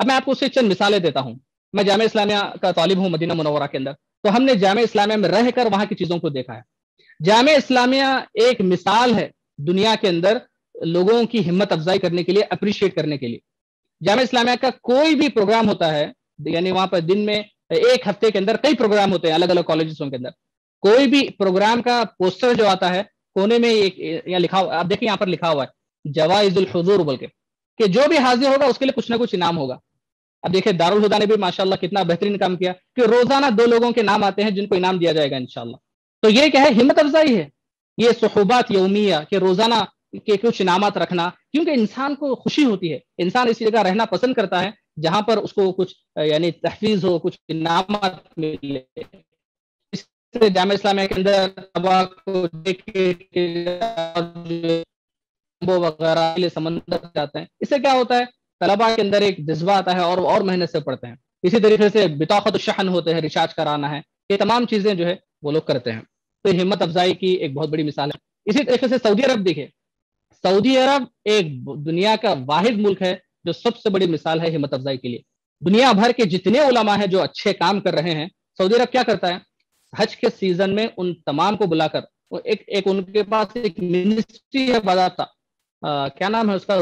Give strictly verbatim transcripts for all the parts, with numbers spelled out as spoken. अब मैं आपको उससे चंद मिसालें देता हूँ। मैं जामे इस्लामिया का तालिब हूँ मदीना मुनव्वरा के अंदर, तो हमने जामे इस्लामिया में रहकर वहाँ की चीज़ों को देखा है। जामे इस्लामिया एक मिसाल है दुनिया के अंदर लोगों की हिम्मत अफजाई करने के लिए, अप्रिशिएट करने के लिए। जामे इस्लामिया का कोई भी प्रोग्राम होता है, यानी वहाँ पर दिन में एक हफ्ते के अंदर कई प्रोग्राम होते हैं अलग अलग कॉलेजों के अंदर। कोई भी प्रोग्राम का पोस्टर जो आता है कोने में एक या लिखा हुआ, आप देखिए यहाँ पर लिखा हुआ है जवाइज़ुल हुज़ूर बोल के, कि जो भी हाजिर होगा उसके लिए कुछ ना कुछ इनाम होगा। अब देखिए दारुल हुदा ने भी माशाल्लाह कितना बेहतरीन काम किया कि रोजाना दो लोगों के नाम आते हैं जिनको इनाम दिया जाएगा इंशाल्लाह। तो ये क्या है, हिम्मत अफजाई है। ये सुहबत यूमिया के रोजाना के कुछ इनामत रखना, क्योंकि इंसान को खुशी होती है, इंसान इसी जगह रहना पसंद करता है जहां पर उसको कुछ यानी तहफीज हो, कुछ इनामत मिले। जामे इस्लामिया के अंदर तंबाकू वगैरह के लिए समंदर जाते हैं, इससे क्या होता है तलबा के अंदर एक जज्बा आता है और और मेहनत से पढ़ते हैं। इसी तरीके से बिताखत शहन होते हैं, रिचार्ज कराना है, ये तमाम चीजें जो है वो लोग करते हैं। तो हिम्मत अफजाई की एक बहुत बड़ी मिसाल है। इसी तरीके से सऊदी अरब देखिए, सऊदी अरब एक दुनिया का वाहिद मुल्क है जो सबसे बड़ी मिसाल है हिम्मत अफजाई के लिए। दुनिया भर के जितने उलमा हैं जो अच्छे काम कर रहे हैं, सऊदी अरब क्या करता है, हज के सीजन में उन तमाम को बुलाकर वो एक एक उनके पास एक मिनिस्ट्री है बाज़ाब्ता, क्या नाम है उसका,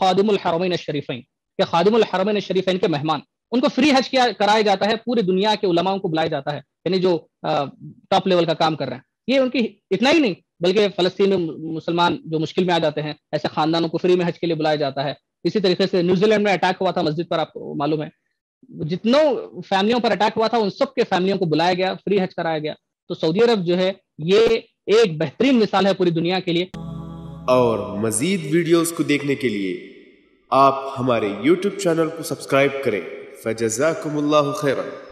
खादिमुल हरमैन शरीफैन, या खादिमुल हरमैन शरीफैन के मेहमान, उनको फ्री हज किया कराया जाता है। पूरी दुनिया के उलमाओं को बुलाया जाता है, यानी जो टॉप लेवल का काम कर रहे हैं। ये उनकी इतना ही नहीं बल्कि फ़लस्तीन में मुसलमान जो मुश्किल में आ जाते हैं, ऐसे खानदानों को फ्री में हज के लिए बुलाया जाता है। इसी तरीके से न्यूजीलैंड में अटैक हुआ था मस्जिद पर, आपको मालूम है जितनों फैमिलियों पर अटैक हुआ था उन सब के फैमिलियों को बुलाया गया, फ्री हज कराया गया। तो सऊदी अरब जो है ये एक बेहतरीन मिसाल है पूरी दुनिया के लिए। और मजीद वीडियोस को देखने के लिए आप हमारे यूट्यूब चैनल को सब्सक्राइब करें। फ़जज़ाकमुल्लाहु खैरा।